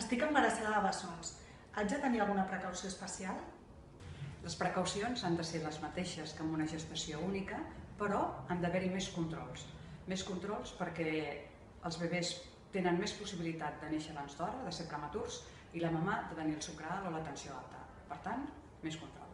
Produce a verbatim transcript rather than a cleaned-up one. Estic embarassada de bessons. Haig de tenir alguna precaució especial? Les precaucions han de ser les mateixes que en una gestació única, però han d'haver-hi més controls. Més controls perquè els bebès tenen més possibilitat de néixer abans d'hora, de ser prematurs, i la mama de tenir el sucre alt o la tensió alta. Per tant, més controls.